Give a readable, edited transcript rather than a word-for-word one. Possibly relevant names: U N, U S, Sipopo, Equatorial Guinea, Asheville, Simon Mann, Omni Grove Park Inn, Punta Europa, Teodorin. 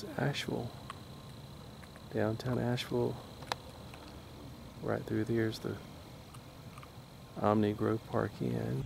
There's Asheville. Downtown Asheville. Right through there's the Omni Grove Park Inn.